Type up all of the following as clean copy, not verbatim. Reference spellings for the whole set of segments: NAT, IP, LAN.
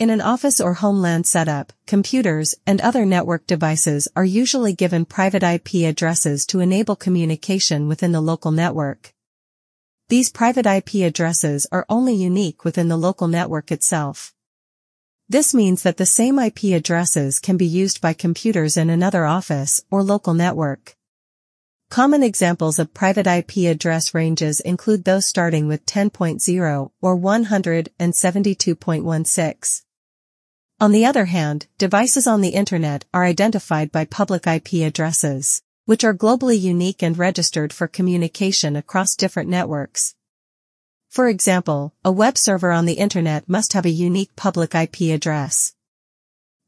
In an office or homeland setup, computers and other network devices are usually given private IP addresses to enable communication within the local network. These private IP addresses are only unique within the local network itself. This means that the same IP addresses can be used by computers in another office or local network. Common examples of private IP address ranges include those starting with 10.0 or 172.16. On the other hand, devices on the Internet are identified by public IP addresses, which are globally unique and registered for communication across different networks. For example, a web server on the Internet must have a unique public IP address,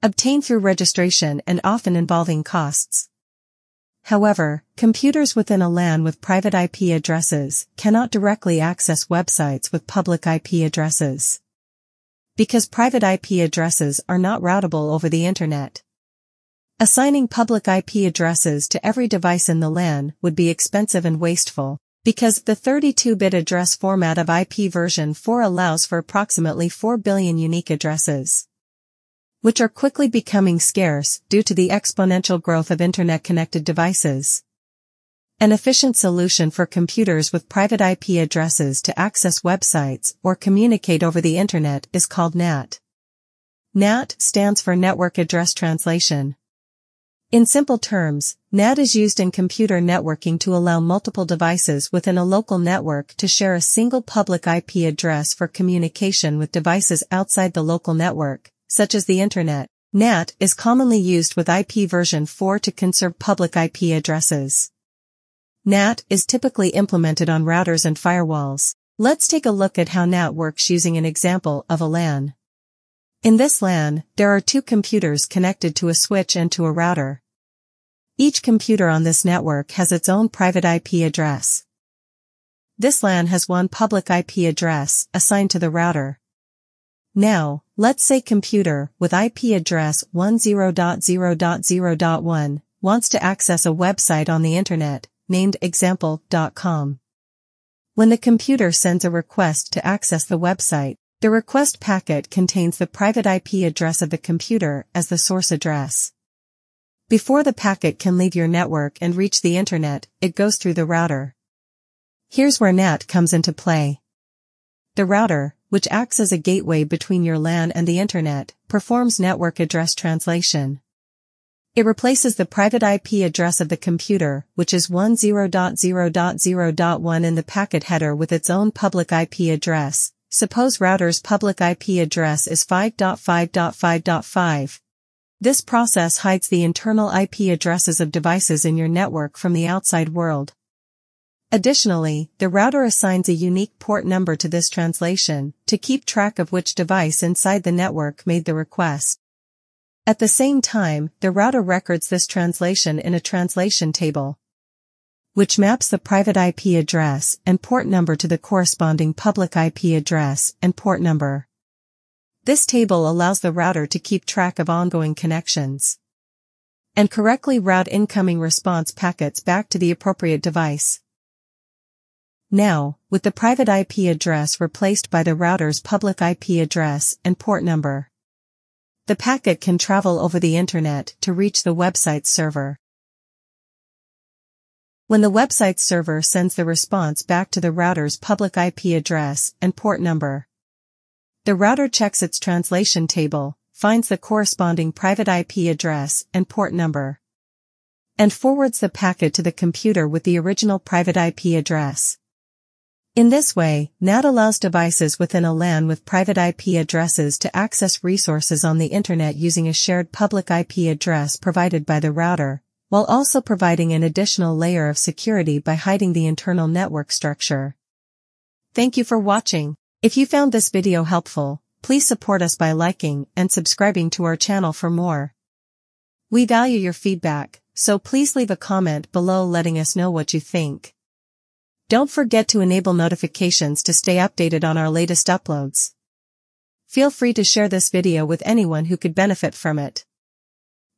obtained through registration and often involving costs. However, computers within a LAN with private IP addresses cannot directly access websites with public IP addresses, because private IP addresses are not routable over the Internet. Assigning public IP addresses to every device in the LAN would be expensive and wasteful, because the 32-bit address format of IP version 4 allows for approximately 4 billion unique addresses, which are quickly becoming scarce due to the exponential growth of Internet-connected devices. An efficient solution for computers with private IP addresses to access websites or communicate over the Internet is called NAT. NAT stands for Network Address Translation. In simple terms, NAT is used in computer networking to allow multiple devices within a local network to share a single public IP address for communication with devices outside the local network, such as the Internet. NAT is commonly used with IP version 4 to conserve public IP addresses. NAT is typically implemented on routers and firewalls. Let's take a look at how NAT works using an example of a LAN. In this LAN, there are two computers connected to a switch and to a router. Each computer on this network has its own private IP address. This LAN has one public IP address assigned to the router. Now, let's say computer with IP address 10.0.0.1 wants to access a website on the Internet, named example.com. When the computer sends a request to access the website, the request packet contains the private IP address of the computer as the source address. Before the packet can leave your network and reach the Internet, it goes through the router. Here's where NAT comes into play. The router, which acts as a gateway between your LAN and the Internet, performs network address translation. It replaces the private IP address of the computer, which is 10.0.0.1, in the packet header with its own public IP address. Suppose router's public IP address is 5.5.5.5. This process hides the internal IP addresses of devices in your network from the outside world. Additionally, the router assigns a unique port number to this translation to keep track of which device inside the network made the request. At the same time, the router records this translation in a translation table, which maps the private IP address and port number to the corresponding public IP address and port number. This table allows the router to keep track of ongoing connections and correctly route incoming response packets back to the appropriate device. Now, with the private IP address replaced by the router's public IP address and port number, the packet can travel over the Internet to reach the website's server. When the website server sends the response back to the router's public IP address and port number, the router checks its translation table, finds the corresponding private IP address and port number, and forwards the packet to the computer with the original private IP address. In this way, NAT allows devices within a LAN with private IP addresses to access resources on the Internet using a shared public IP address provided by the router, while also providing an additional layer of security by hiding the internal network structure. Thank you for watching. If you found this video helpful, please support us by liking and subscribing to our channel for more. We value your feedback, so please leave a comment below letting us know what you think. Don't forget to enable notifications to stay updated on our latest uploads. Feel free to share this video with anyone who could benefit from it.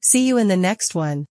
See you in the next one.